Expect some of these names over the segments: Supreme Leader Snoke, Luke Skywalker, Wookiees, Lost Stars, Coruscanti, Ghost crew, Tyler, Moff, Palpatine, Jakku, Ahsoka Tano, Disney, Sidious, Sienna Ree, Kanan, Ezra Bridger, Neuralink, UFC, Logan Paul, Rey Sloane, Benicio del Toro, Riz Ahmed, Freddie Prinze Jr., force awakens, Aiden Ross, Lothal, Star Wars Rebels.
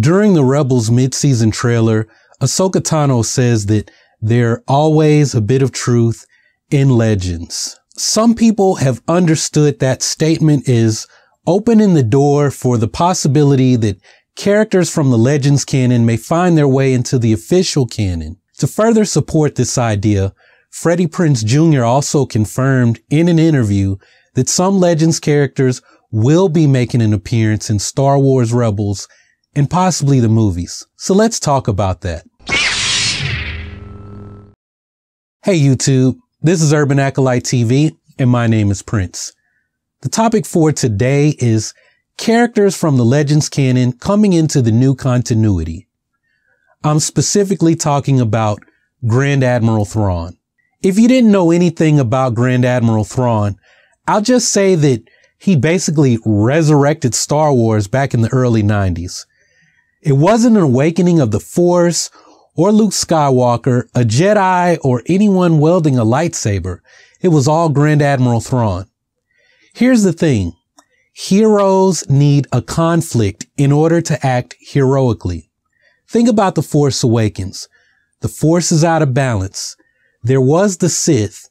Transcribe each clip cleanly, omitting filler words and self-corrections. During the Rebels mid-season trailer, Ahsoka Tano says that there's always a bit of truth in legends. Some people have understood that statement is opening the door for the possibility that characters from the Legends canon may find their way into the official canon. To further support this idea, Freddie Prinze Jr. also confirmed in an interview that some Legends characters will be making an appearance in Star Wars Rebels and possibly the movies. So let's talk about that. Hey YouTube, this is Urban Acolyte TV and my name is Prince. The topic for today is characters from the Legends canon coming into the new continuity. I'm specifically talking about Grand Admiral Thrawn. If you didn't know anything about Grand Admiral Thrawn, I'll just say that he basically resurrected Star Wars back in the early 90s. It wasn't an awakening of the Force or Luke Skywalker, a Jedi, or anyone wielding a lightsaber. It was all Grand Admiral Thrawn. Here's the thing. Heroes need a conflict in order to act heroically. Think about The Force Awakens. The Force is out of balance. There was the Sith,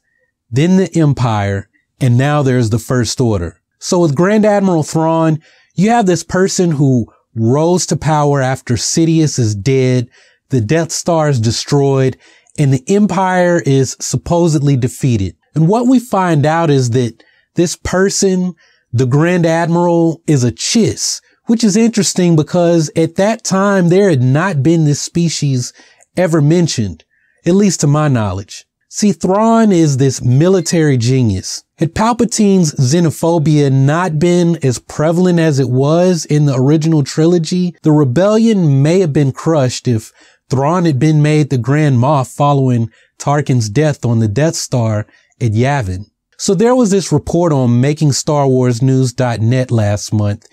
then the Empire, and now there's the First Order. So with Grand Admiral Thrawn, you have this person who rose to power after Sidious is dead, the Death Star is destroyed, and the Empire is supposedly defeated. And what we find out is that this person, the Grand Admiral, is a Chiss, which is interesting because at that time there had not been this species ever mentioned, at least to my knowledge. See, Thrawn is this military genius. Had Palpatine's xenophobia not been as prevalent as it was in the original trilogy, the rebellion may have been crushed if Thrawn had been made the Grand Moff following Tarkin's death on the Death Star at Yavin. So there was this report on MakingStarWarsNews.net last month,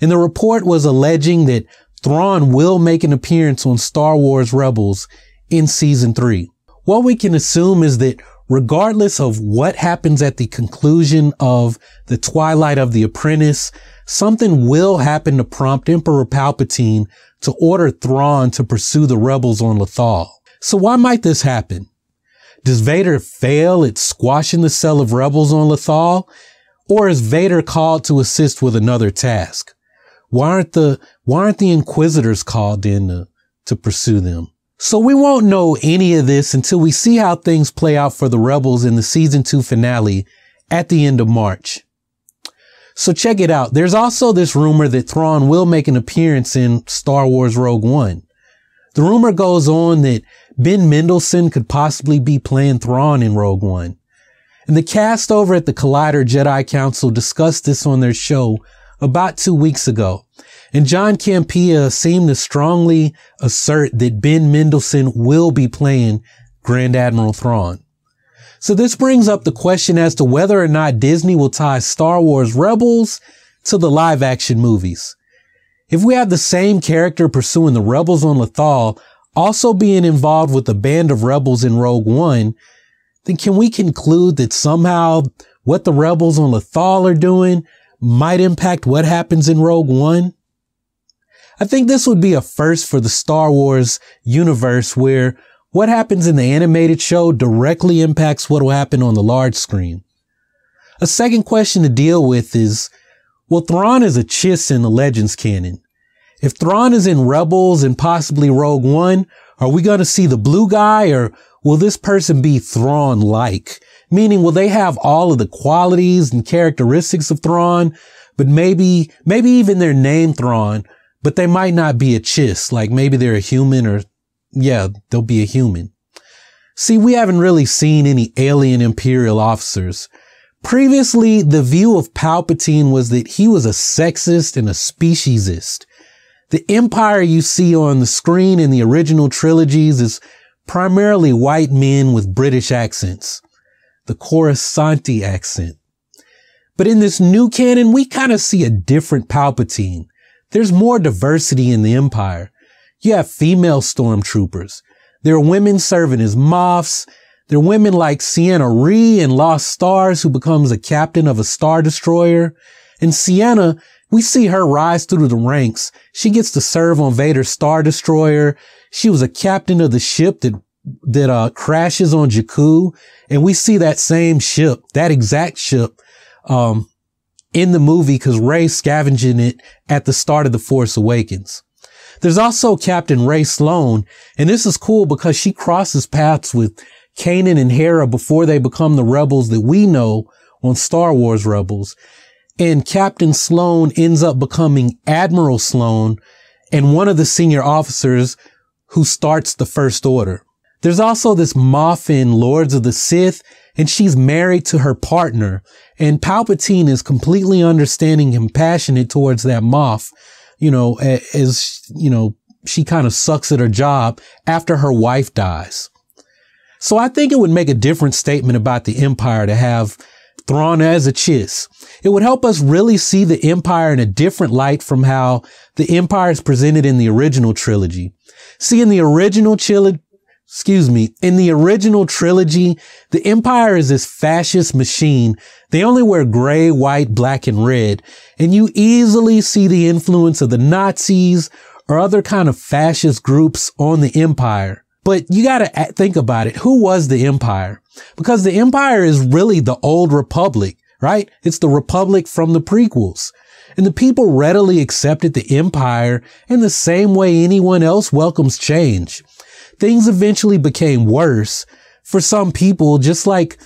and the report was alleging that Thrawn will make an appearance on Star Wars Rebels in Season 3. What we can assume is that regardless of what happens at the conclusion of the Twilight of the Apprentice, something will happen to prompt Emperor Palpatine to order Thrawn to pursue the rebels on Lothal. So why might this happen? Does Vader fail at squashing the cell of rebels on Lothal? Or is Vader called to assist with another task? Why aren't the Inquisitors called in to pursue them? So we won't know any of this until we see how things play out for the Rebels in the Season 2 finale at the end of March. So check it out. There's also this rumor that Thrawn will make an appearance in Star Wars Rogue One. The rumor goes on that Ben Mendelsohn could possibly be playing Thrawn in Rogue One. And the cast over at the Collider Jedi Council discussed this on their show about 2 weeks ago. And John Campea seemed to strongly assert that Ben Mendelsohn will be playing Grand Admiral Thrawn. So this brings up the question as to whether or not Disney will tie Star Wars Rebels to the live action movies. If we have the same character pursuing the rebels on Lothal also being involved with a band of rebels in Rogue One, then can we conclude that somehow what the rebels on Lothal are doing might impact what happens in Rogue One? I think this would be a first for the Star Wars universe where what happens in the animated show directly impacts what will happen on the large screen. A second question to deal with is, well, Thrawn is a Chiss in the Legends canon. If Thrawn is in Rebels and possibly Rogue One, are we going to see the blue guy, or will this person be Thrawn-like? Meaning, will they have all of the qualities and characteristics of Thrawn, but maybe even their name Thrawn, but they might not be a Chiss, like maybe they're a human, or yeah, they'll be a human. See, we haven't really seen any alien Imperial officers. Previously, the view of Palpatine was that he was a sexist and a speciesist. The Empire you see on the screen in the original trilogies is primarily white men with British accents. The Coruscanti accent. But in this new canon, we kind of see a different Palpatine. There's more diversity in the Empire. You have female stormtroopers. There are women serving as Moffs. There are women like Sienna Ree in Lost Stars, who becomes a captain of a Star Destroyer. And Sienna We see her rise through the ranks. She gets to serve on Vader's Star Destroyer. She was a captain of the ship that crashes on Jakku. And we see that same ship, that exact ship, in the movie, because Rey's scavenging it at the start of The Force Awakens. There's also Captain Rey Sloane, and this is cool because she crosses paths with Kanan and Hera before they become the rebels that we know on Star Wars Rebels. And Captain Sloane ends up becoming Admiral Sloane and one of the senior officers who starts the First Order. There's also this Moff in Lords of the Sith, and she's married to her partner. And Palpatine is completely understanding and compassionate towards that Moff, you know, as, you know, she kind of sucks at her job after her wife dies. So I think it would make a different statement about the Empire to have Thrawn as a Chiss. It would help us really see the Empire in a different light from how the Empire is presented in the original trilogy. See, in the original trilogy, the Empire is this fascist machine. They only wear gray, white, black, and red. And you easily see the influence of the Nazis or other kind of fascist groups on the Empire. But you gotta think about it. Who was the Empire? Because the Empire is really the old Republic, right? It's the Republic from the prequels. And the people readily accepted the Empire in the same way anyone else welcomes change. Things eventually became worse for some people, just like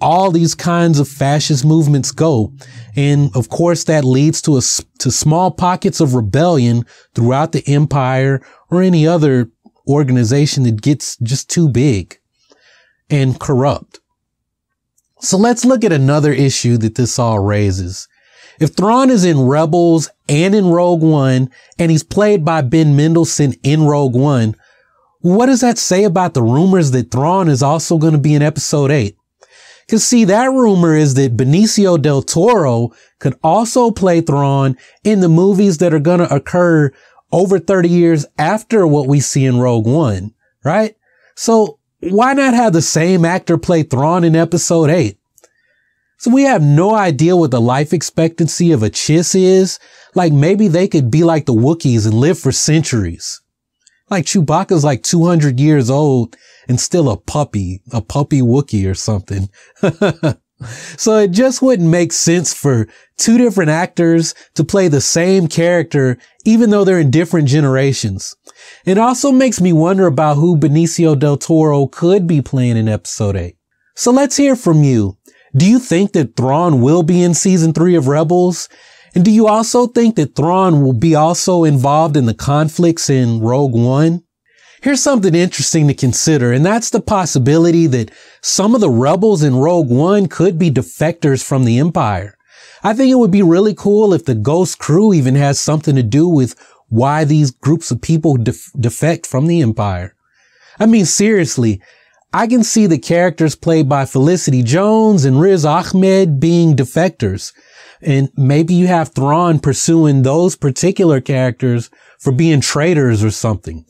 all these kinds of fascist movements go. And of course, that leads to small pockets of rebellion throughout the Empire or any other organization that gets just too big and corrupt. So let's look at another issue that this all raises. If Thrawn is in Rebels and in Rogue One, and he's played by Ben Mendelsohn in Rogue One, what does that say about the rumors that Thrawn is also going to be in Episode 8? Because see, that rumor is that Benicio del Toro could also play Thrawn in the movies that are going to occur over 30 years after what we see in Rogue One, right? So why not have the same actor play Thrawn in Episode 8? So we have no idea what the life expectancy of a Chiss is. Like, maybe they could be like the Wookiees and live for centuries. Like, Chewbacca's like 200 years old and still a puppy Wookiee or something. So it just wouldn't make sense for two different actors to play the same character, even though they're in different generations. It also makes me wonder about who Benicio del Toro could be playing in Episode 8. So let's hear from you. Do you think that Thrawn will be in Season 3 of Rebels? And do you also think that Thrawn will be also involved in the conflicts in Rogue One? Here's something interesting to consider, and that's the possibility that some of the rebels in Rogue One could be defectors from the Empire. I think it would be really cool if the Ghost crew even has something to do with why these groups of people defect from the Empire. I mean, seriously, I can see the characters played by Felicity Jones and Riz Ahmed being defectors. And maybe you have Thrawn pursuing those particular characters for being traitors or something.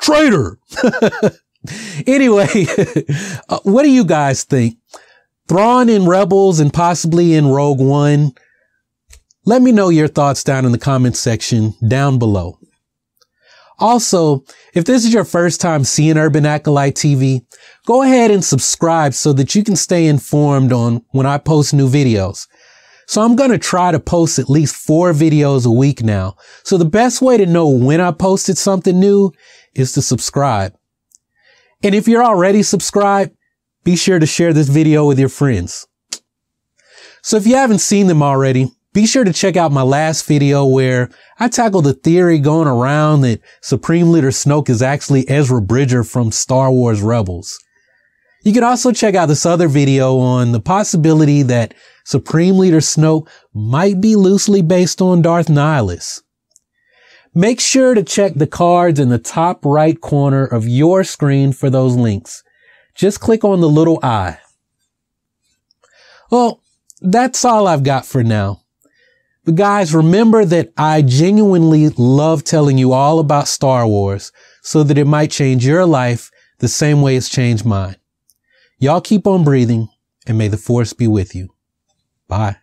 Traitor! Anyway, what do you guys think? Thrawn in Rebels and possibly in Rogue One? Let me know your thoughts down in the comment section down below. Also, if this is your first time seeing Urban Acolyte TV, go ahead and subscribe so that you can stay informed on when I post new videos. So I'm going to try to post at least 4 videos a week now. So the best way to know when I posted something new is to subscribe. And if you're already subscribed, be sure to share this video with your friends. So if you haven't seen them already, be sure to check out my last video where I tackle the theory going around that Supreme Leader Snoke is actually Ezra Bridger from Star Wars Rebels. You can also check out this other video on the possibility that Supreme Leader Snoke might be loosely based on Darth Nihilus. Make sure to check the cards in the top right corner of your screen for those links. Just click on the little eye. Well, that's all I've got for now. But guys, remember that I genuinely love telling you all about Star Wars so that it might change your life the same way it's changed mine. Y'all keep on breathing, and may the Force be with you. Bye.